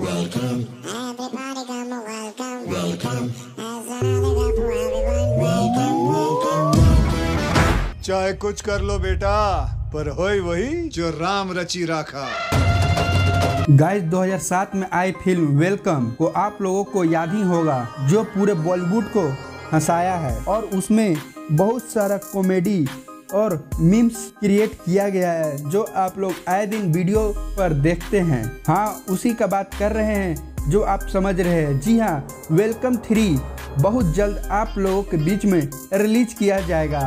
Welcome, everybody come, welcome, welcome, as another day for everyone, welcome, welcome, welcome। चाहे कुछ कर लो बेटा, पर होई वही जो राम रची राखा। गाइस 2007 में आई फिल्म वेलकम को आप लोगों को याद ही होगा, जो पूरे बॉलीवुड को हंसाया है और उसमें बहुत सारा कॉमेडी और मीम्स क्रिएट किया गया है, जो आप लोग आए दिन वीडियो पर देखते हैं। हाँ, उसी का बात कर रहे हैं जो आप समझ रहे हैं। जी हाँ, वेलकम 3 बहुत जल्द आप लोगों के बीच में रिलीज किया जाएगा।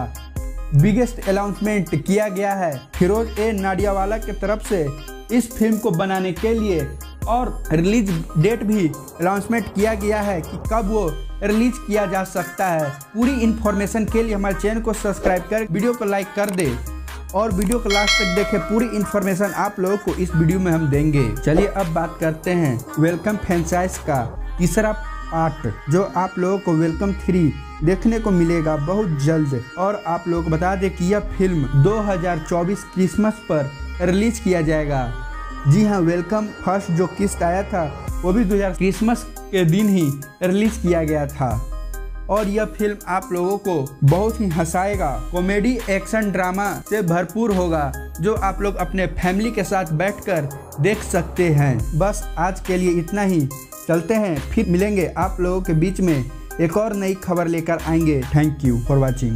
बिगेस्ट अनाउंसमेंट किया गया है फिरोज ए नाडियावाला के तरफ से इस फिल्म को बनाने के लिए, और रिलीज डेट भी अनाउंसमेंट किया गया है कि कब वो रिलीज किया जा सकता है। पूरी इन्फॉर्मेशन के लिए हमारे चैनल को सब्सक्राइब कर वीडियो को लाइक कर दे और वीडियो को लास्ट तक देखें। पूरी इन्फॉर्मेशन आप लोगों को इस वीडियो में हम देंगे। चलिए अब बात करते हैं वेलकम फ्रेंचाइज का तीसरा पार्ट, जो आप लोगों को वेलकम 3 देखने को मिलेगा बहुत जल्द। और आप लोग बता दें कि यह फिल्म 2024 क्रिसमस पर रिलीज किया जाएगा। जी हाँ, वेलकम फर्स्ट जो किस्त आया था वो भी 2000 क्रिसमस के दिन ही रिलीज किया गया था। और यह फिल्म आप लोगों को बहुत ही हंसाएगा, कॉमेडी एक्शन ड्रामा से भरपूर होगा, जो आप लोग अपने फैमिली के साथ बैठकर देख सकते हैं। बस आज के लिए इतना ही, चलते हैं, फिर मिलेंगे आप लोगों के बीच में एक और नई खबर लेकर आएंगे। Thank you for watching.